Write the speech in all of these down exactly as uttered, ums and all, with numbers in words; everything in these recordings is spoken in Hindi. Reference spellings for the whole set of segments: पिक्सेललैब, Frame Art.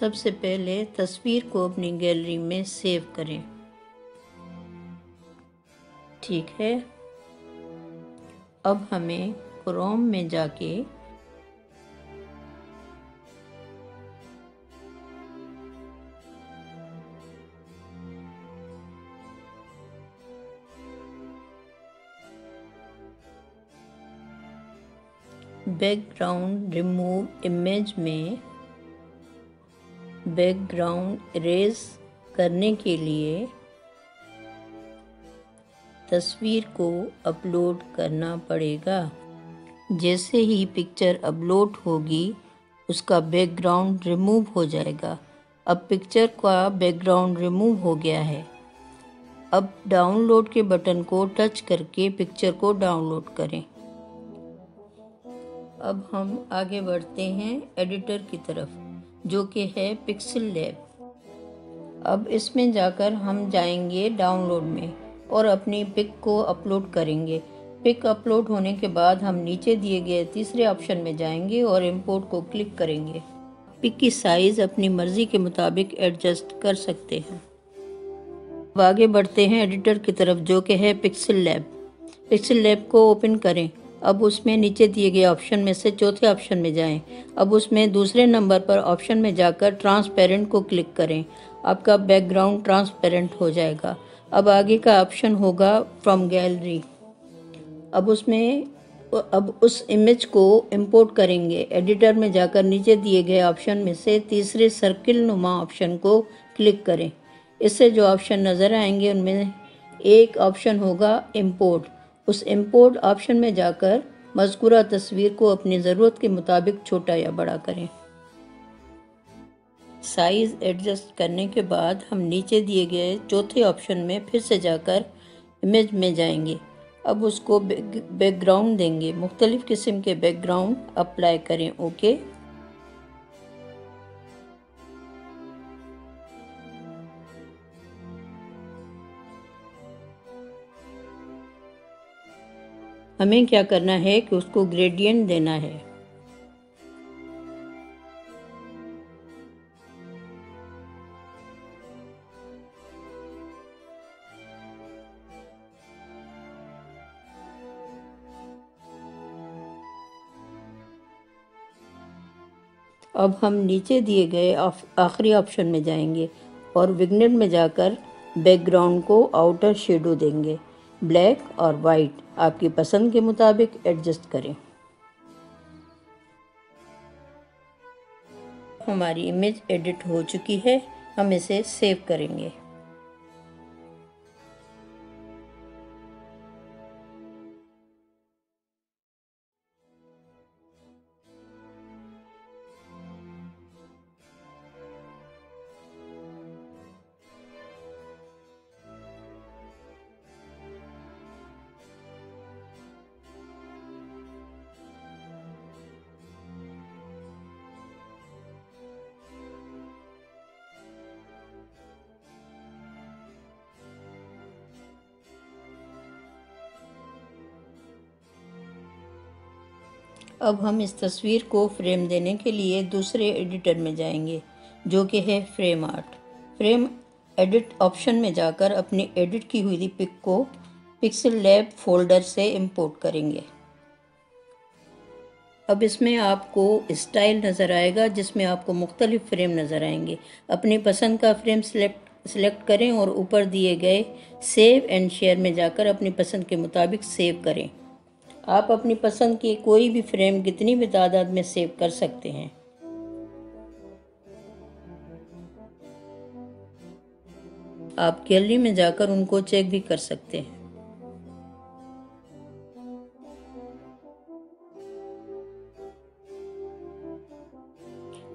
सबसे पहले तस्वीर को अपनी गैलरी में सेव करें। ठीक है, अब हमें क्रोम में जाके बैकग्राउंड रिमूव इमेज में बैकग्राउंड इरेज करने के लिए तस्वीर को अपलोड करना पड़ेगा। जैसे ही पिक्चर अपलोड होगी उसका बैकग्राउंड रिमूव हो जाएगा। अब पिक्चर का बैकग्राउंड रिमूव हो गया है। अब डाउनलोड के बटन को टच करके पिक्चर को डाउनलोड करें। अब हम आगे बढ़ते हैं एडिटर की तरफ, जो कि है पिक्सेललैब। अब इसमें जाकर हम जाएंगे डाउनलोड में और अपनी पिक को अपलोड करेंगे। पिक अपलोड होने के बाद हम नीचे दिए गए तीसरे ऑप्शन में जाएंगे और इंपोर्ट को क्लिक करेंगे। पिक की साइज़ अपनी मर्ज़ी के मुताबिक एडजस्ट कर सकते हैं। अब आगे बढ़ते हैं एडिटर की तरफ, जो कि है पिक्सेललैब। पिक्सेललैब को ओपन करें। अब उसमें नीचे दिए गए ऑप्शन में से चौथे ऑप्शन में जाएं। अब उसमें दूसरे नंबर पर ऑप्शन में जाकर ट्रांसपेरेंट को क्लिक करें। आपका बैकग्राउंड ट्रांसपेरेंट हो जाएगा। अब आगे का ऑप्शन होगा फ्रॉम गैलरी। अब उसमें अब उस इमेज को इंपोर्ट करेंगे। एडिटर में जाकर नीचे दिए गए ऑप्शन में से तीसरे सर्किल नुमा ऑप्शन को क्लिक करें। इससे जो ऑप्शन नज़र आएंगे उनमें एक ऑप्शन होगा इंपोर्ट। उस इंपोर्ट ऑप्शन में जाकर मज़कूरा तस्वीर को अपनी ज़रूरत के मुताबिक छोटा या बड़ा करें। साइज़ एडजस्ट करने के बाद हम नीचे दिए गए चौथे ऑप्शन में फिर से जाकर इमेज में जाएंगे। अब उसको बैकग्राउंड देंगे। मुख्तलिफ़ किस्म के बैकग्राउंड अप्लाई करें। ओके, हमें क्या करना है कि उसको ग्रेडियंट देना है। अब हम नीचे दिए गए आखिरी ऑप्शन में जाएंगे और विग्नेट में जाकर बैकग्राउंड को आउटर शेडो देंगे। ब्लैक और वाइट आपकी पसंद के मुताबिक एडजस्ट करें। हमारी इमेज एडिट हो चुकी है, हम इसे सेव करेंगे। अब हम इस तस्वीर को फ्रेम देने के लिए दूसरे एडिटर में जाएंगे, जो कि है frame art. Frame edit option में जाकर अपनी एडिट की हुई पिक को पिक्सेललैब फोल्डर से इंपोर्ट करेंगे। अब इसमें आपको स्टाइल नज़र आएगा, जिसमें आपको मुख्तलिफ फ्रेम नज़र आएंगे। अपनी पसंद का फ्रेम सेलेक्ट सेलेक्ट करें और ऊपर दिए गए सेव एंड शेयर में जाकर अपनी पसंद के मुताबिक सेव करें। आप अपनी पसंद के कोई भी फ्रेम कितनी भी तादाद में सेव कर सकते हैं। आप गैलरी में जाकर उनको चेक भी कर सकते हैं।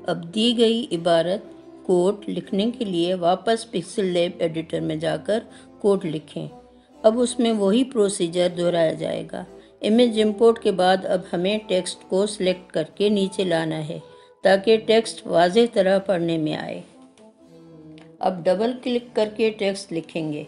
अब दी गई इबारत कोड लिखने के लिए वापस पिक्सेललैब एडिटर में जाकर कोड लिखें। अब उसमें वही प्रोसीजर दोहराया जाएगा। इमेज इंपोर्ट के बाद अब हमें टेक्स्ट को सिलेक्ट करके नीचे लाना है ताकि टेक्स्ट वाज़ेह तरह पढ़ने में आए। अब डबल क्लिक करके टेक्स्ट लिखेंगे।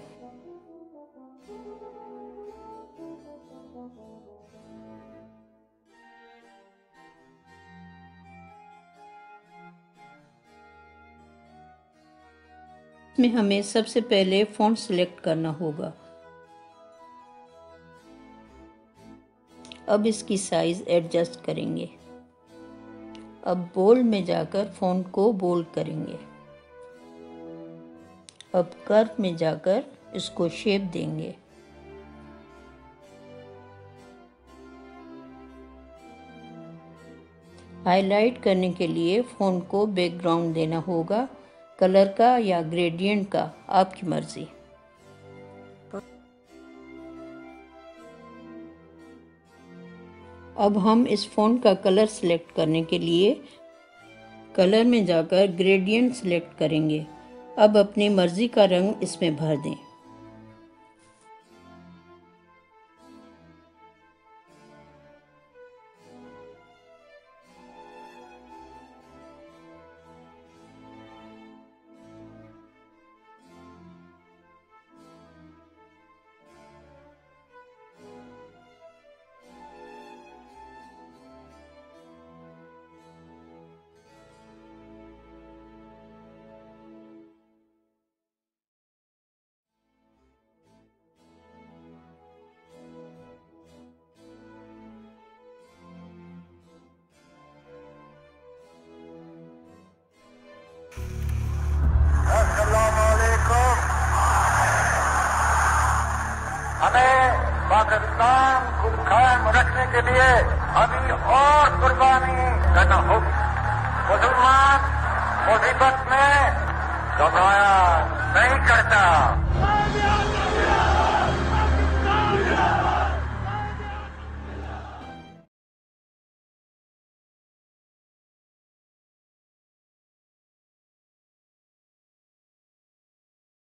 में हमें सबसे पहले फ़ॉन्ट सिलेक्ट करना होगा। अब इसकी साइज़ एडजस्ट करेंगे। अब बोल्ड में जाकर फ़ॉन्ट को बोल्ड करेंगे। अब कर्व में जाकर इसको शेप देंगे। हाईलाइट करने के लिए फ़ॉन्ट को बैकग्राउंड देना होगा, कलर का या ग्रेडियंट का, आपकी मर्ज़ी। अब हम इस फ़ॉन्ट का कलर सिलेक्ट करने के लिए कलर में जाकर ग्रेडियंट सिलेक्ट करेंगे। अब अपनी मर्ज़ी का रंग इसमें भर दें। पाकिस्तान को कायम रखने के लिए अभी और कुर्बानी करना होगी। मुसलमान मुसीबत में घबराया नहीं करता।